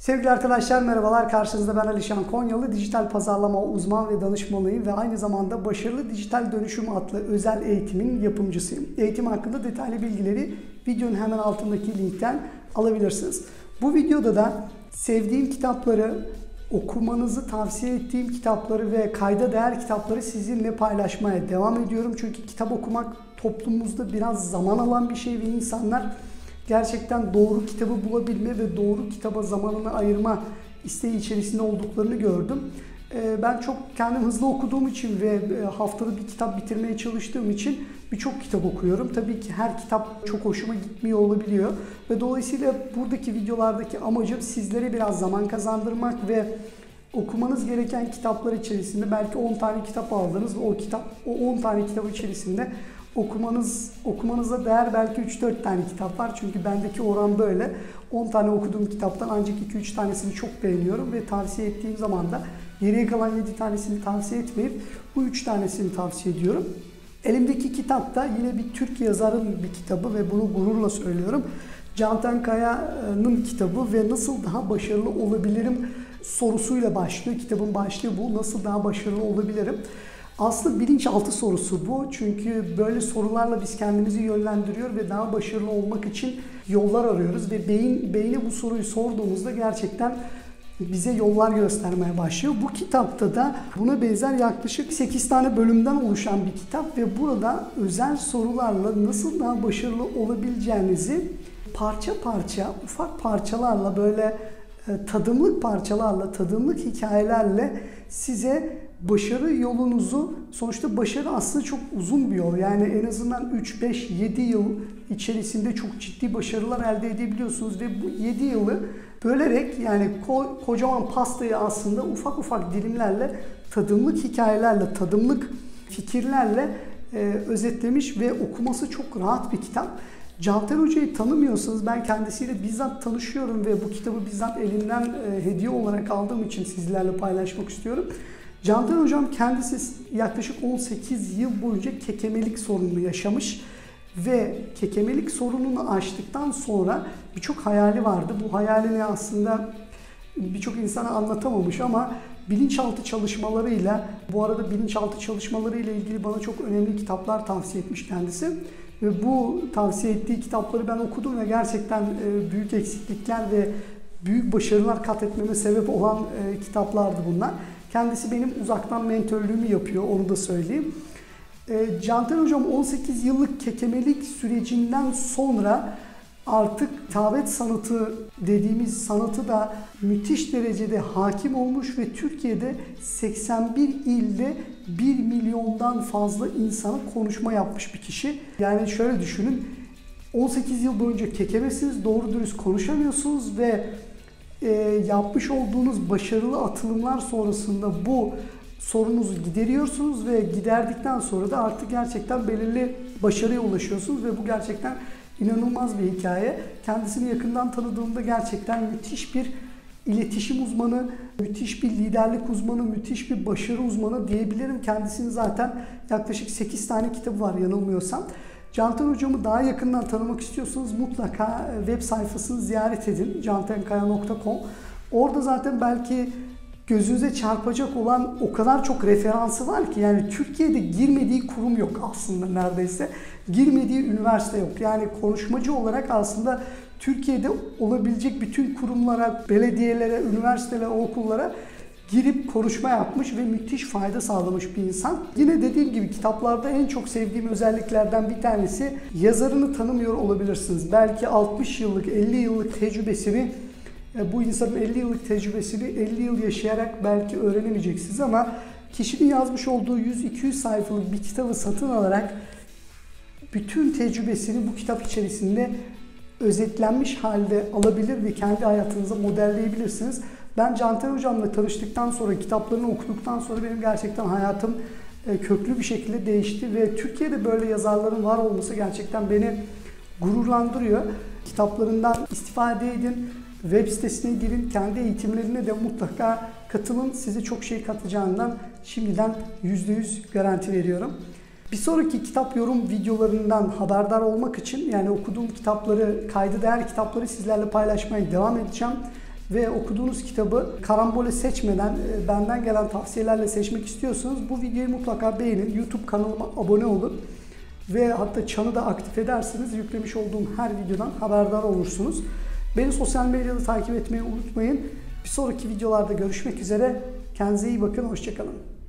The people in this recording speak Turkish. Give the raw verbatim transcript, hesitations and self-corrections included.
Sevgili arkadaşlar merhabalar, karşınızda ben Alişan Konyalı, dijital pazarlama uzman ve danışmanıyım ve aynı zamanda Başarılı Dijital Dönüşüm adlı özel eğitimin yapımcısıyım. Eğitim hakkında detaylı bilgileri videonun hemen altındaki linkten alabilirsiniz. Bu videoda da sevdiğim kitapları, okumanızı tavsiye ettiğim kitapları ve kayda değer kitapları sizinle paylaşmaya devam ediyorum. Çünkü kitap okumak toplumumuzda biraz zaman alan bir şey ve insanlar gerçekten doğru kitabı bulabilme ve doğru kitaba zamanını ayırma isteği içerisinde olduklarını gördüm. Ben çok kendim hızlı okuduğum için ve haftada bir kitap bitirmeye çalıştığım için birçok kitap okuyorum. Tabii ki her kitap çok hoşuma gitmiyor olabiliyor. Ve dolayısıyla buradaki videolardaki amacım sizlere biraz zaman kazandırmak ve okumanız gereken kitaplar içerisinde belki on tane kitap aldınız ve o kitap, o on tane kitap içerisinde Okumanız, okumanıza değer belki üç dört tane kitap var. Çünkü bendeki oran böyle. on tane okuduğum kitaptan ancak iki üç tanesini çok beğeniyorum ve tavsiye ettiğim zaman da geriye kalan yedi tanesini tavsiye etmeyip bu üç tanesini tavsiye ediyorum. Elimdeki kitap da yine bir Türk yazarın bir kitabı ve bunu gururla söylüyorum. Canten Kaya'nın kitabı ve Nasıl Daha Başarılı Olabilirim sorusuyla başlıyor. Kitabın başlığı bu. Nasıl daha başarılı olabilirim? Aslında bilinçaltı sorusu bu, çünkü böyle sorularla biz kendimizi yönlendiriyor ve daha başarılı olmak için yollar arıyoruz ve beyin beyne bu soruyu sorduğumuzda gerçekten bize yollar göstermeye başlıyor. Bu kitapta da buna benzer yaklaşık sekiz tane bölümden oluşan bir kitap ve burada özel sorularla nasıl daha başarılı olabileceğinizi parça parça, ufak parçalarla, böyle tadımlık parçalarla, tadımlık hikayelerle size başarı yolunuzu, sonuçta başarı aslında çok uzun bir yol. Yani en azından üç beş yedi yıl içerisinde çok ciddi başarılar elde edebiliyorsunuz ve bu yedi yılı bölerek, yani ko kocaman pastayı aslında ufak ufak dilimlerle, tadımlık hikayelerle, tadımlık fikirlerle e, özetlemiş ve okuması çok rahat bir kitap. Canten Hoca'yı tanımıyorsanız, ben kendisiyle bizzat tanışıyorum ve bu kitabı bizzat elimden e, hediye olarak aldığım için sizlerle paylaşmak istiyorum. Canten Hocam kendisi yaklaşık on sekiz yıl boyunca kekemelik sorununu yaşamış ve kekemelik sorununu aştıktan sonra birçok hayali vardı. Bu hayalini aslında birçok insana anlatamamış ama bilinçaltı çalışmalarıyla, bu arada bilinçaltı çalışmalarıyla ilgili bana çok önemli kitaplar tavsiye etmiş kendisi. Ve bu tavsiye ettiği kitapları ben okudum ve gerçekten büyük eksiklikler ve büyük başarılar kat etmeme sebep olan kitaplardı bunlar. Kendisi benim uzaktan mentörlüğümü yapıyor, onu da söyleyeyim. E, Canten Hocam on sekiz yıllık kekemelik sürecinden sonra artık davet sanatı dediğimiz sanatı da müthiş derecede hakim olmuş ve Türkiye'de seksen bir ilde bir milyondan fazla insana konuşma yapmış bir kişi. Yani şöyle düşünün, on sekiz yıl boyunca kekemesiniz, doğru dürüst konuşamıyorsunuz ve E, yapmış olduğunuz başarılı atılımlar sonrasında bu sorunuzu gideriyorsunuz ve giderdikten sonra da artık gerçekten belirli başarıya ulaşıyorsunuz ve bu gerçekten inanılmaz bir hikaye. Kendisini yakından tanıdığımda gerçekten müthiş bir iletişim uzmanı, müthiş bir liderlik uzmanı, müthiş bir başarı uzmanı diyebilirim. Kendisinin zaten yaklaşık sekiz tane kitabı var yanılmıyorsam. Canten Hocam'ı daha yakından tanımak istiyorsanız mutlaka web sayfasını ziyaret edin, Cantenkaya nokta com. Orada zaten belki gözünüze çarpacak olan o kadar çok referansı var ki, yani Türkiye'de girmediği kurum yok aslında, neredeyse girmediği üniversite yok. Yani konuşmacı olarak aslında Türkiye'de olabilecek bütün kurumlara, belediyelere, üniversitelere, okullara girip konuşma yapmış ve müthiş fayda sağlamış bir insan. Yine dediğim gibi kitaplarda en çok sevdiğim özelliklerden bir tanesi, yazarını tanımıyor olabilirsiniz. Belki altmış yıllık, elli yıllık tecrübesini, bu insanın elli yıllık tecrübesini elli yıl yaşayarak belki öğrenemeyeceksiniz ama kişinin yazmış olduğu yüz iki yüz sayfalık bir kitabı satın alarak bütün tecrübesini bu kitap içerisinde özetlenmiş halde alabilir ve kendi hayatınıza modelleyebilirsiniz. Ben Canten Hocam'la tanıştıktan sonra, kitaplarını okuduktan sonra benim gerçekten hayatım köklü bir şekilde değişti ve Türkiye'de böyle yazarların var olması gerçekten beni gururlandırıyor. Kitaplarından istifade edin, web sitesine girin, kendi eğitimlerine de mutlaka katılın. Size çok şey katacağından şimdiden yüzde yüz garanti veriyorum. Bir sonraki kitap yorum videolarından haberdar olmak için, yani okuduğum kitapları, kayda değer kitapları sizlerle paylaşmaya devam edeceğim. ve okuduğunuz kitabı karambole seçmeden benden gelen tavsiyelerle seçmek istiyorsanız bu videoyu mutlaka beğenin, YouTube kanalıma abone olun ve hatta çanı da aktif ederseniz yüklemiş olduğum her videodan haberdar olursunuz. Beni sosyal medyada takip etmeyi unutmayın. Bir sonraki videolarda görüşmek üzere. Kendinize iyi bakın, hoşça kalın.